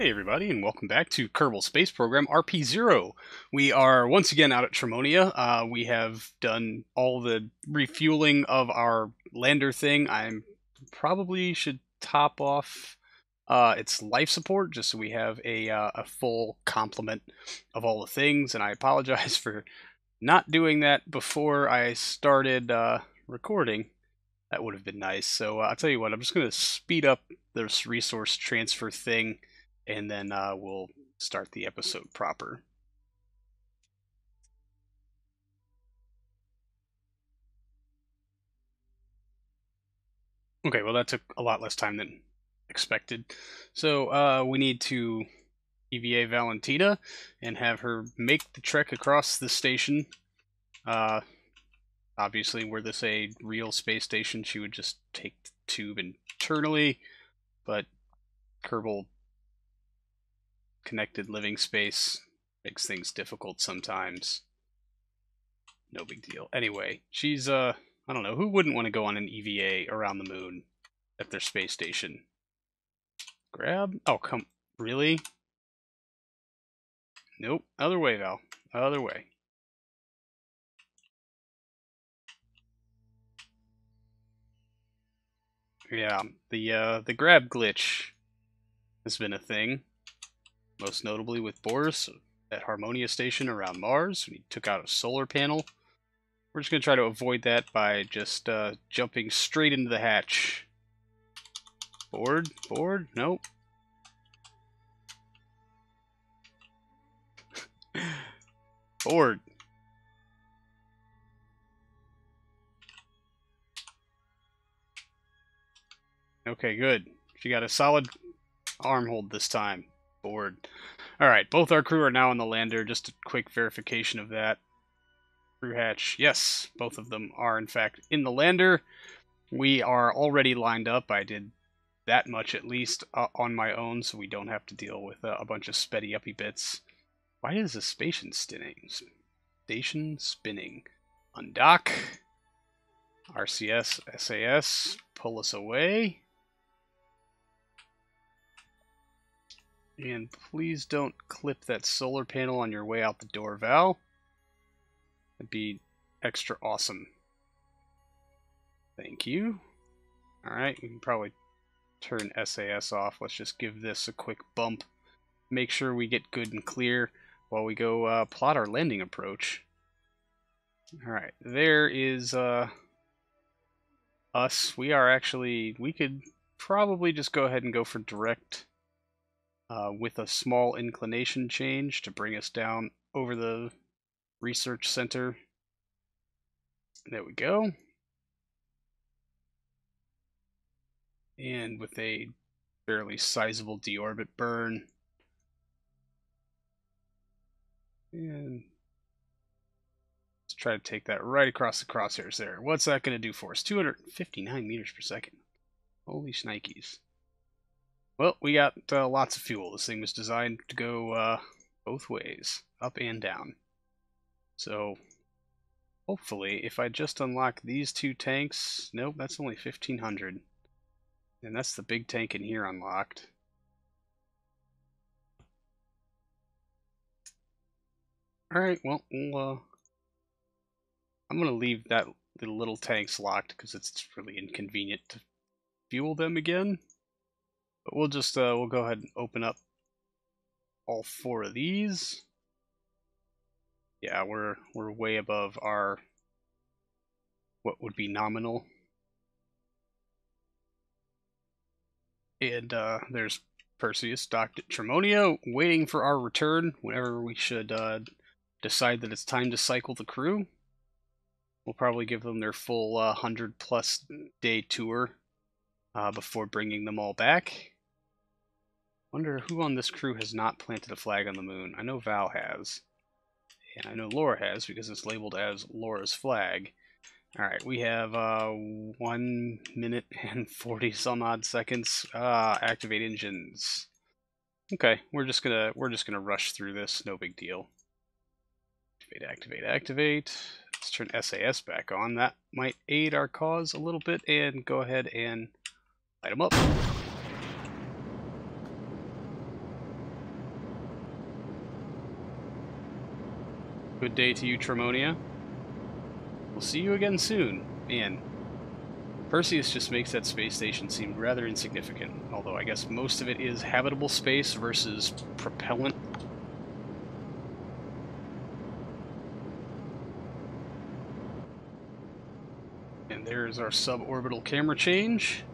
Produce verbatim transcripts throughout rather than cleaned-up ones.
Hey everybody, and welcome back to Kerbal Space Program R P zero. We are once again out at Tremonia. Uh, we have done all the refueling of our lander thing. I probably should top off uh, its life support just so we have a, uh, a full complement of all the things. And I apologize for not doing that before I started uh, recording. That would have been nice. So uh, I'll tell you what, I'm just going to speed up this resource transfer thing, and then uh, we'll start the episode proper. Okay, well that took a lot less time than expected. So uh, we need to E V A Valentina and have her make the trek across the station. Uh, obviously, were this a real space station, she would just take the tube internally, but Kerbal Connected living space makes things difficult sometimes. No big deal. Anyway, she's, uh, I don't know, who wouldn't want to go on an E V A around the moon at their space station? Grab? Oh, come, really? Nope. Other way, Val. Other way. Yeah, the, uh, the grab glitch has been a thing. Most notably with Boris at Harmonia Station around Mars, when he took out a solar panel. We're just going to try to avoid that by just uh, jumping straight into the hatch. Board? Board? Nope. Board. Okay, good. She got a solid arm hold this time. Board. Alright, both our crew are now on the lander. Just a quick verification of that. Crew hatch. Yes, both of them are in fact in the lander. We are already lined up. I did that much at least uh, on my own, so we don't have to deal with uh, a bunch of speddy uppy bits. Why is the station spinning? Station spinning. Undock. R C S, S A S, pull us away. And please don't clip that solar panel on your way out the door, Val. That'd be extra awesome. Thank you. Alright, we can probably turn S A S off. Let's just give this a quick bump. Make sure we get good and clear while we go uh, plot our landing approach. Alright, there is uh, us. We are actually... We could probably just go ahead and go for direct... Uh, with a small inclination change to bring us down over the research center. There we go. And with a fairly sizable deorbit burn. And let's try to take that right across the crosshairs there. What's that going to do for us? two hundred fifty-nine meters per second. Holy shnikes. Well, we got uh, lots of fuel. This thing was designed to go uh, both ways, up and down. So, hopefully, if I just unlock these two tanks... Nope, that's only fifteen hundred. And that's the big tank in here unlocked. Alright, well, we'll uh, I'm going to leave that the little tanks locked because it's really inconvenient to fuel them again. But we'll just, uh, we'll go ahead and open up all four of these. Yeah, we're, we're way above our, what would be nominal. And, uh, there's Perseus docked at Tremonia, waiting for our return whenever we should, uh, decide that it's time to cycle the crew. We'll probably give them their full, uh, hundred plus day tour. Uh, before bringing them all back. Wonder who on this crew has not planted a flag on the moon. I know Val has. And I know Laura has because it's labeled as Laura's flag. Alright, we have uh, one minute and forty some odd seconds. Ah, activate engines. Okay, we're just gonna we're just gonna rush through this, no big deal. Activate, activate, activate. Let's turn S A S back on. That might aid our cause a little bit, and go ahead and light them up. Good day to you, Tremonia. We'll see you again soon. Man, Perseus just makes that space station seem rather insignificant, although I guess most of it is habitable space versus propellant. And there's our suborbital camera change.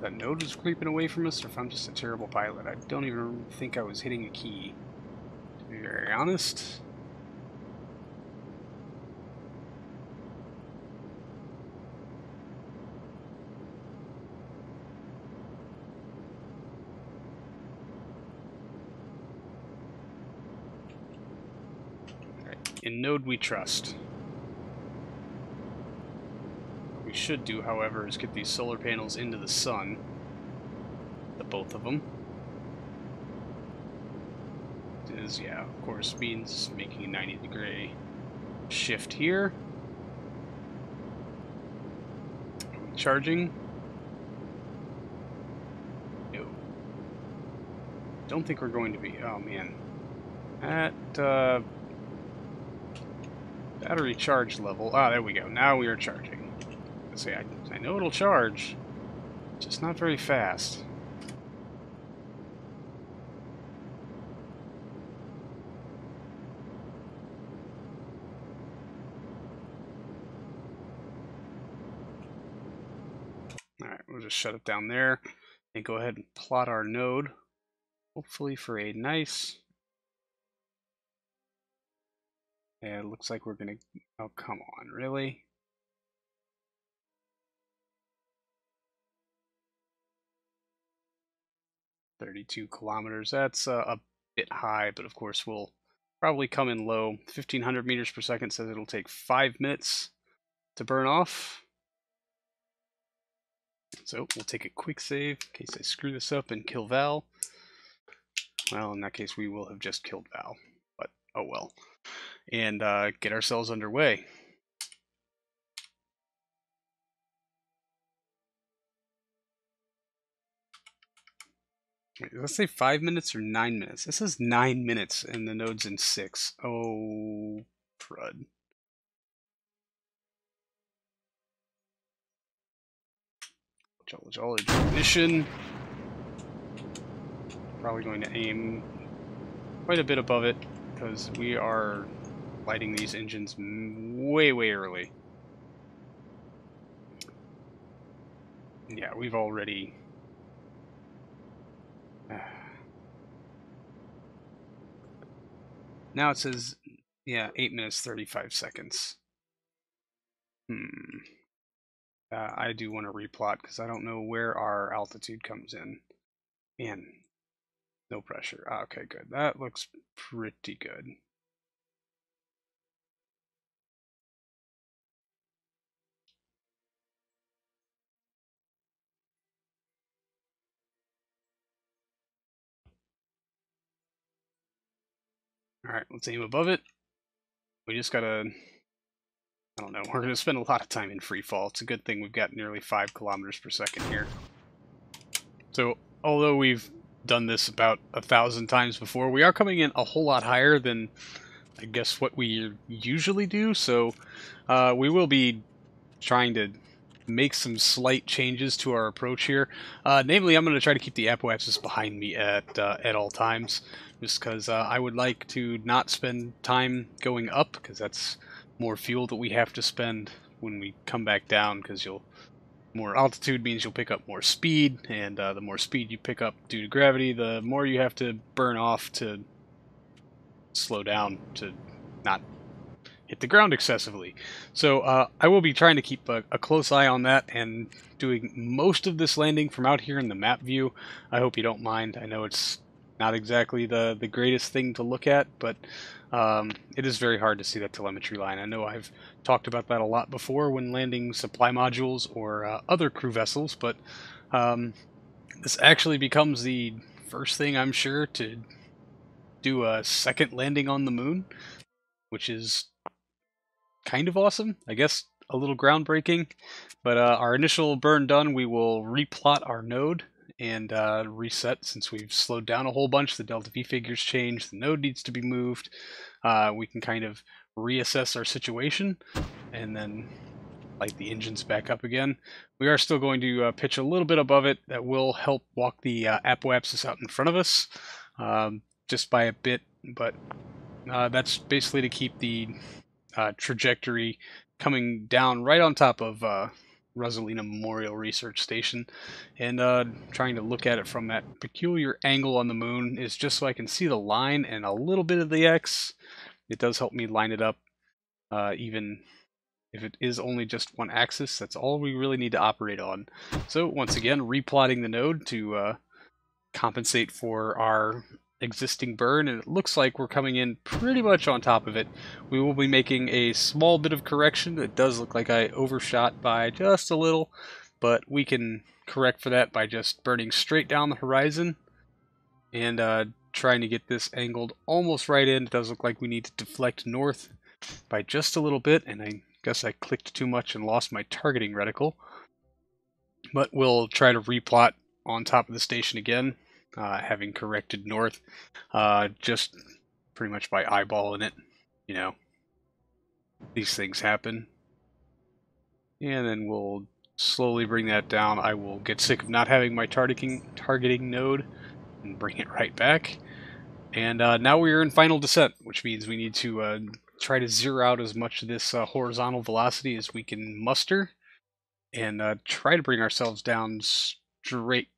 That node was creeping away from us, or if I'm just a terrible pilot. I don't even think I was hitting a key, to be very honest. Right. In node we trust. Should do, however, is get these solar panels into the sun, the both of them. It is, yeah, of course, means making a ninety degree shift here. Are we charging? No. Don't think we're going to be. Oh man, at uh, battery charge level. Ah, there we go. Now we are charging. Say, I, I know it'll charge, just not very fast. Alright, we'll just shut it down there and go ahead and plot our node, hopefully for a nice... Yeah, it looks like we're gonna... Oh, come on, really? thirty-two kilometers, that's uh, a bit high, but of course we'll probably come in low. fifteen hundred meters per second says it'll take five minutes to burn off. So we'll take a quick save in case I screw this up and kill Val. Well, in that case we will have just killed Val, but oh well. And uh, get ourselves underway. Let's say five minutes or nine minutes. This is nine minutes, and the node's in six. Oh, crud. Jolly jolly ignition. Probably going to aim quite a bit above it because we are lighting these engines way, way early. Yeah, we've already. Now it says, yeah, eight minutes, thirty-five seconds. Hmm. Uh, I do want to replot because I don't know where our altitude comes in. Man, no pressure. Ah, okay, good. That looks pretty good. Alright, let's aim above it. We just gotta... I don't know, we're gonna spend a lot of time in free fall. It's a good thing we've got nearly five kilometers per second here. So, although we've done this about a thousand times before, we are coming in a whole lot higher than, I guess, what we usually do. So, uh, we will be trying to make some slight changes to our approach here. Uh, namely, I'm gonna try to keep the apoapsis behind me at, uh, at all times. Just because uh, I would like to not spend time going up, because that's more fuel that we have to spend when we come back down, because you'll more altitude means you'll pick up more speed, and uh, the more speed you pick up due to gravity, the more you have to burn off to slow down to not hit the ground excessively. So uh, I will be trying to keep a, a close eye on that and doing most of this landing from out here in the map view. I hope you don't mind. I know it's not exactly the, the greatest thing to look at, but um, it is very hard to see that telemetry line. I know I've talked about that a lot before when landing supply modules or uh, other crew vessels, but um, this actually becomes the first thing, I'm sure, to do a second landing on the moon, which is kind of awesome. I guess a little groundbreaking, but uh, our initial burn done, we will replot our node and uh, reset since we've slowed down a whole bunch. The delta V figures change, the node needs to be moved. Uh, we can kind of reassess our situation and then light the engines back up again. We are still going to uh, pitch a little bit above it. That will help walk the uh, apoapsis out in front of us um, just by a bit, but uh, that's basically to keep the uh, trajectory coming down right on top of uh, Rosalina Memorial Research Station, and uh, trying to look at it from that peculiar angle on the moon is just so I can see the line and a little bit of the X. It does help me line it up, uh, even if it is only just one axis. That's all we really need to operate on. So once again, replotting the node to uh, compensate for our existing burn, and it looks like we're coming in pretty much on top of it. We will be making a small bit of correction. It does look like I overshot by just a little, but we can correct for that by just burning straight down the horizon and uh, trying to get this angled almost right in. It does look like we need to deflect north by just a little bit, and I guess I clicked too much and lost my targeting reticle, but we'll try to replot on top of the station again. Uh, having corrected north, uh, just pretty much by eyeballing it, you know, these things happen. And then we'll slowly bring that down. I will get sick of not having my targeting targeting node and bring it right back. And uh, now we are in final descent, which means we need to uh, try to zero out as much of this uh, horizontal velocity as we can muster, and uh, try to bring ourselves down straight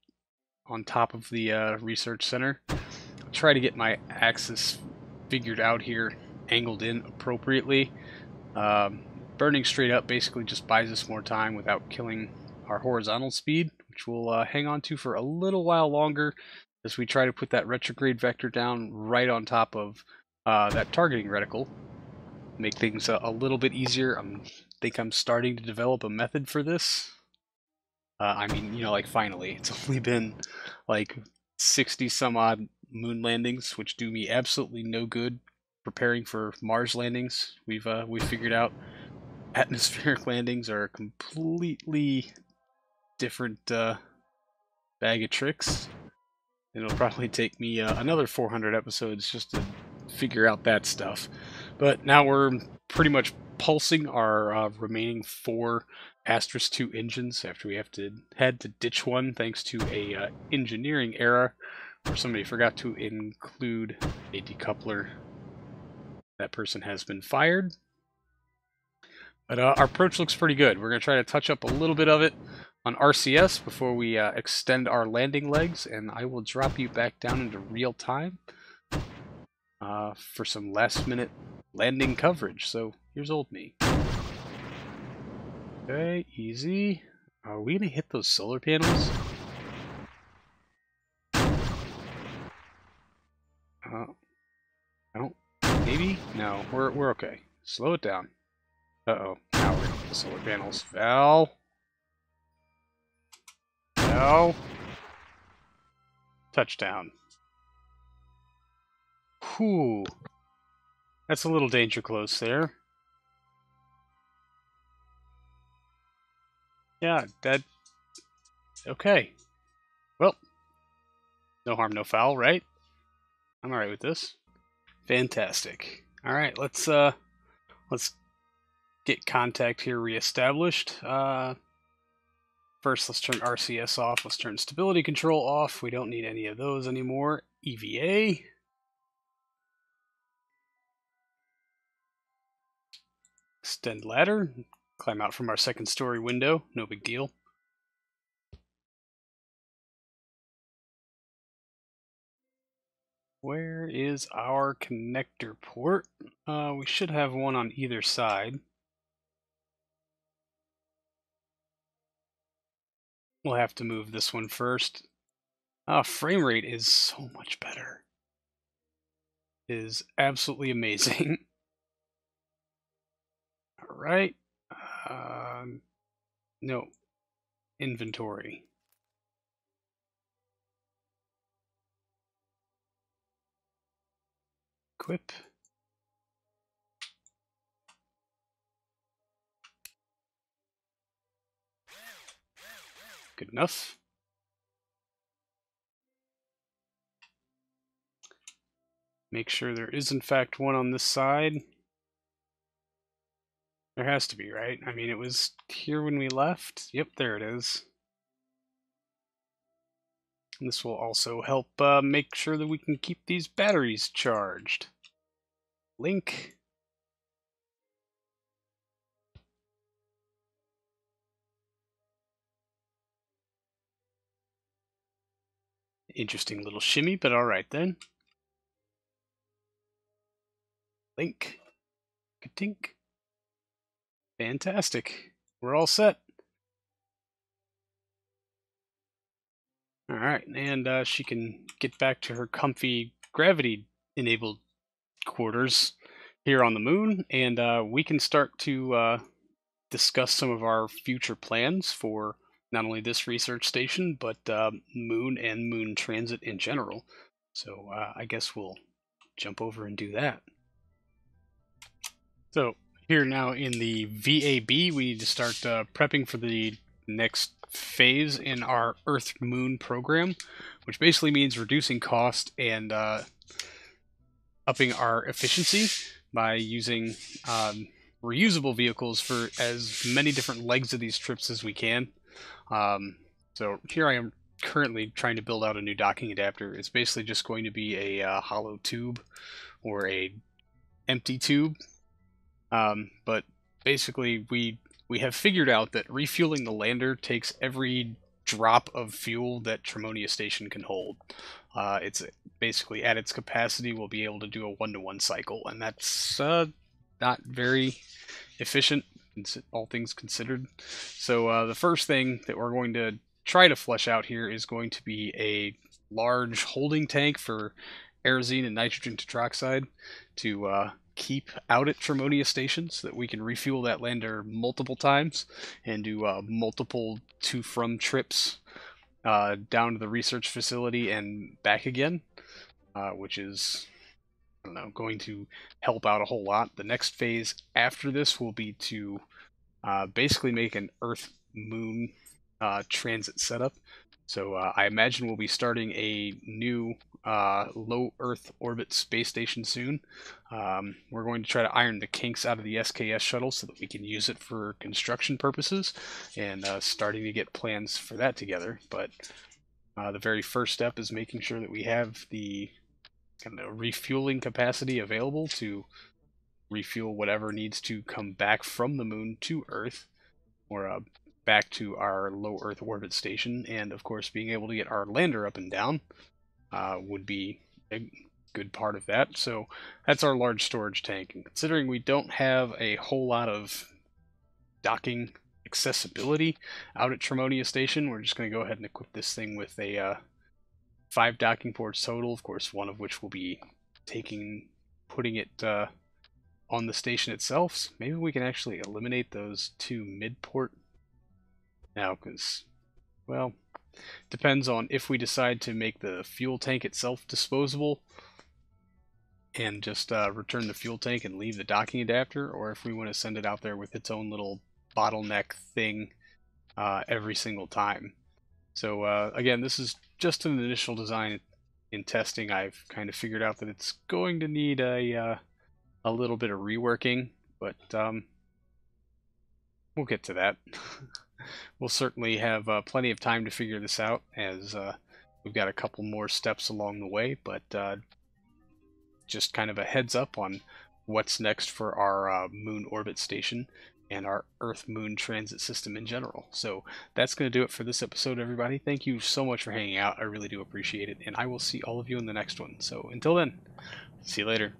on top of the uh, research center. I'll try to get my axis figured out here, angled in appropriately. Um, burning straight up basically just buys us more time without killing our horizontal speed, which we'll uh, hang on to for a little while longer as we try to put that retrograde vector down right on top of uh, that targeting reticle. Make things uh, a little bit easier. I think I'm starting to develop a method for this. Uh, I mean, you know, like, finally. It's only been, like, sixty some odd moon landings, which do me absolutely no good preparing for Mars landings. We've, uh, we've figured out atmospheric landings are a completely different uh, bag of tricks. It'll probably take me uh, another four hundred episodes just to figure out that stuff. But now we're pretty much pulsing our uh, remaining four Asterisk two engines after we have to had to ditch one thanks to a uh, engineering error where somebody forgot to include a decoupler. That person has been fired. But uh, our approach looks pretty good. We're going to try to touch up a little bit of it on R C S before we uh, extend our landing legs, and I will drop you back down into real time uh, for some last minute landing coverage. So here's old me. Okay, easy. Are we gonna hit those solar panels? Uh, I don't. Maybe? No, we're we're okay. Slow it down. Uh oh. Now we're gonna hit the solar panels. Val. Val. Touchdown. Whew. That's a little danger close there. Yeah, that... Okay. Well, no harm, no foul, right? I'm alright with this. Fantastic. Alright, let's, uh... let's get contact here reestablished. Uh, first, let's turn R C S off. Let's turn stability control off. We don't need any of those anymore. E V A. Extend ladder. Climb out from our second story window, no big deal. Where is our connector port? Uh, we should have one on either side. We'll have to move this one first. Ah, frame rate is so much better. It is absolutely amazing. All right. Um, no, inventory. Equip. good enough. Make sure there is in fact one on this side. There has to be, right? I mean, it was here when we left. Yep, there it is. And this will also help uh, make sure that we can keep these batteries charged. Link. Interesting little shimmy, but all right then. Link. Katink. Fantastic. We're all set. All right, and uh, she can get back to her comfy gravity-enabled quarters here on the moon, and uh, we can start to uh, discuss some of our future plans for not only this research station, but uh, moon and moon transit in general. So uh, I guess we'll jump over and do that. So here now in the V A B, we need to start uh, prepping for the next phase in our Earth-Moon program, which basically means reducing cost and uh, upping our efficiency by using um, reusable vehicles for as many different legs of these trips as we can. Um, so here I am currently trying to build out a new docking adapter. It's basically just going to be a uh, hollow tube or a empty tube. Um, but basically we we have figured out that refueling the lander takes every drop of fuel that Tremonia Station can hold. Uh, it's basically at its capacity. We'll be able to do a one-to-one cycle, and that's uh, not very efficient, all things considered. So uh, the first thing that we're going to try to flesh out here is going to be a large holding tank for aerosine and nitrogen tetroxide to uh, keep out at Tremonia Station so that we can refuel that lander multiple times and do uh, multiple to-from trips uh, down to the research facility and back again, uh, which is, I don't know, going to help out a whole lot. The next phase after this will be to uh, basically make an Earth-Moon uh, transit setup. So uh, I imagine we'll be starting a new uh, low Earth orbit space station soon. Um, we're going to try to iron the kinks out of the S K S shuttle so that we can use it for construction purposes, and uh, starting to get plans for that together. But uh, the very first step is making sure that we have the kind of refueling capacity available to refuel whatever needs to come back from the moon to Earth, or uh, back to our low Earth orbit station. And of course being able to get our lander up and down uh, would be a good part of that. So that's our large storage tank, and considering we don't have a whole lot of docking accessibility out at Tremonia Station, we're just going to go ahead and equip this thing with a uh, five docking ports total, of course one of which will be taking putting it uh, on the station itself. So maybe we can actually eliminate those two mid-port now, because, well, depends on if we decide to make the fuel tank itself disposable and just uh, return the fuel tank and leave the docking adapter, or if we want to send it out there with its own little bottleneck thing uh, every single time. So uh, again, this is just an initial design. In testing, I've kind of figured out that it's going to need a, uh, a little bit of reworking, but um, we'll get to that. We'll certainly have uh, plenty of time to figure this out, as uh, we've got a couple more steps along the way, but uh, just kind of a heads up on what's next for our uh, moon orbit station and our Earth-Moon transit system in general. So that's going to do it for this episode, everybody. Thank you so much for hanging out. I really do appreciate it, and I will see all of you in the next one. So until then, see you later.